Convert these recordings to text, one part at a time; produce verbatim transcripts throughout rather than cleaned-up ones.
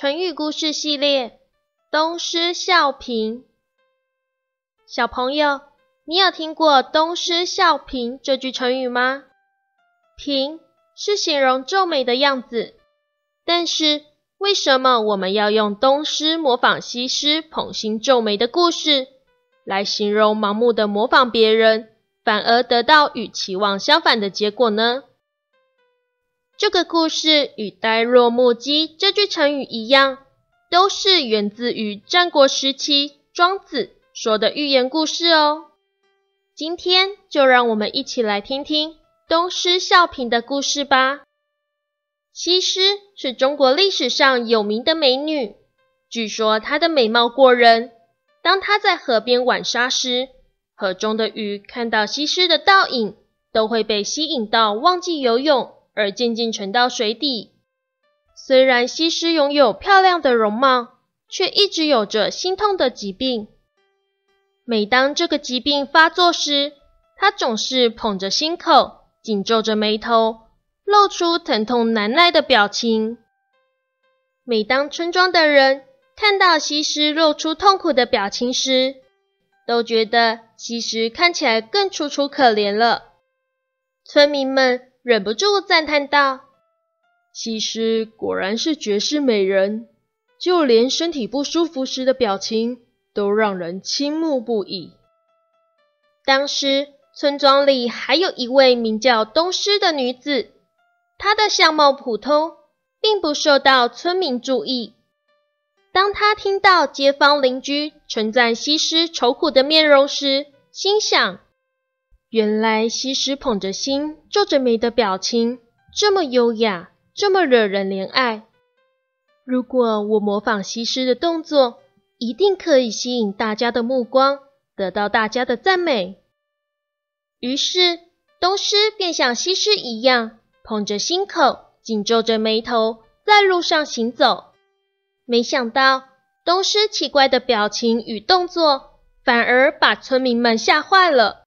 成语故事系列东施效颦。小朋友，你有听过东施效颦这句成语吗？颦是形容皱眉的样子，但是为什么我们要用东施模仿西施捧心皱眉的故事来形容盲目的模仿别人，反而得到与期望相反的结果呢？这个故事与呆若木鸡这句成语一样，都是源自于战国时期庄子说的寓言故事哦。今天就让我们一起来听听东施效颦的故事吧。西施是中国历史上有名的美女，据说她的美貌过人，当她在河边玩沙时，河中的鱼看到西施的倒影，都会被吸引到忘记游泳而渐渐沉到水底。虽然西施拥有漂亮的容貌，却一直有着心痛的疾病。每当这个疾病发作时，她总是捧着心口，紧皱着眉头，露出疼痛难耐的表情。每当村庄的人看到西施露出痛苦的表情时，都觉得西施看起来更楚楚可怜了。村民们忍不住赞叹道：“西施果然是绝世美人，就连身体不舒服时的表情都让人倾慕不已。”当时村庄里还有一位名叫东施的女子，她的相貌普通，并不受到村民注意。当她听到街坊邻居称赞西施愁苦的面容时，心想：原来西施捧着心皱着眉的表情这么优雅，这么惹人怜爱。如果我模仿西施的动作，一定可以吸引大家的目光，得到大家的赞美。于是东施便像西施一样，捧着心口，紧皱着眉头，在路上行走。没想到东施奇怪的表情与动作，反而把村民们吓坏了。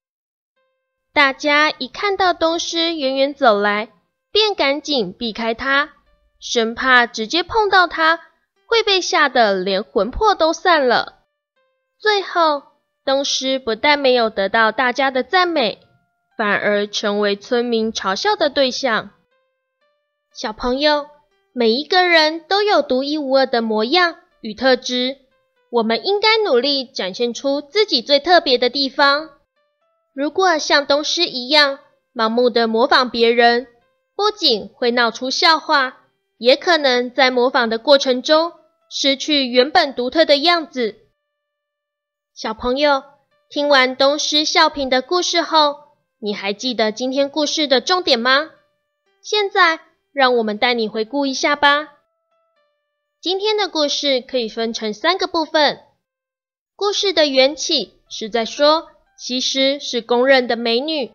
大家一看到东施远远走来，便赶紧避开她，生怕直接碰到她会被吓得连魂魄都散了。最后，东施不但没有得到大家的赞美，反而成为村民嘲笑的对象。小朋友，每一个人都有独一无二的模样与特质，我们应该努力展现出自己最特别的地方。如果像东施一样盲目的模仿别人，不仅会闹出笑话，也可能在模仿的过程中失去原本独特的样子。小朋友，听完东施效颦的故事后，你还记得今天故事的重点吗？现在让我们带你回顾一下吧。今天的故事可以分成三个部分。故事的缘起是在说西施是公认的美女，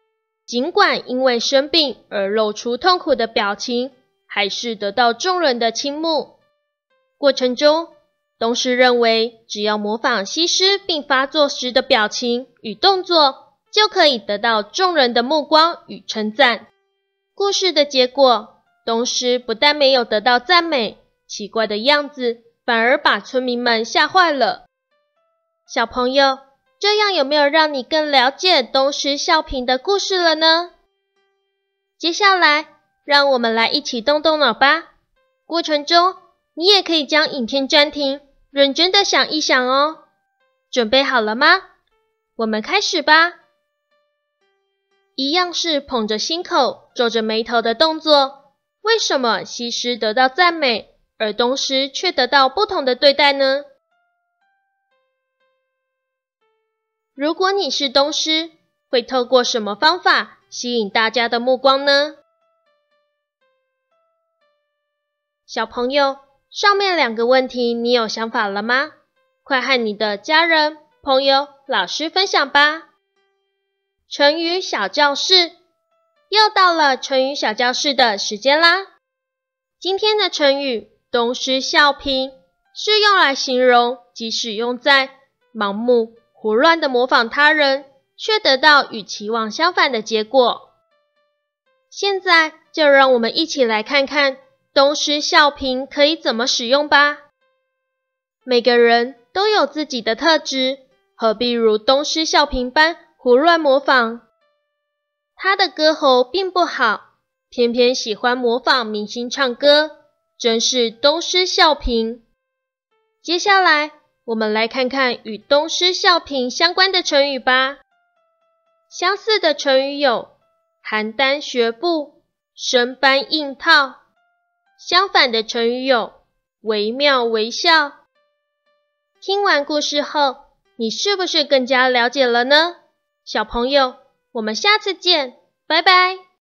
尽管因为生病而露出痛苦的表情，还是得到众人的倾慕。过程中，东施认为只要模仿西施并发作时的表情与动作，就可以得到众人的目光与称赞。故事的结果，东施不但没有得到赞美，奇怪的样子反而把村民们吓坏了。小朋友，这样有没有让你更了解东施效颦的故事了呢？接下来，让我们来一起动动脑吧。过程中，你也可以将影片暂停，认真的想一想哦。准备好了吗？我们开始吧。一样是捧着心口、皱着眉头的动作，为什么西施得到赞美，而东施却得到不同的对待呢？如果你是东施，会透过什么方法吸引大家的目光呢？小朋友，上面两个问题你有想法了吗？快和你的家人、朋友、老师分享吧。成语小教室，又到了成语小教室的时间啦。今天的成语东施效颦是用来形容即使用在盲目胡乱的模仿他人，却得到与期望相反的结果。现在就让我们一起来看看东施效颦可以怎么使用吧。每个人都有自己的特质，何必如东施效颦般胡乱模仿？他的歌喉并不好，偏偏喜欢模仿明星唱歌，真是东施效颦。接下来，我们来看看与东施效颦相关的成语吧。相似的成语有邯郸学步、生搬硬套。相反的成语有惟妙惟肖。听完故事后，你是不是更加了解了呢？小朋友，我们下次见，拜拜。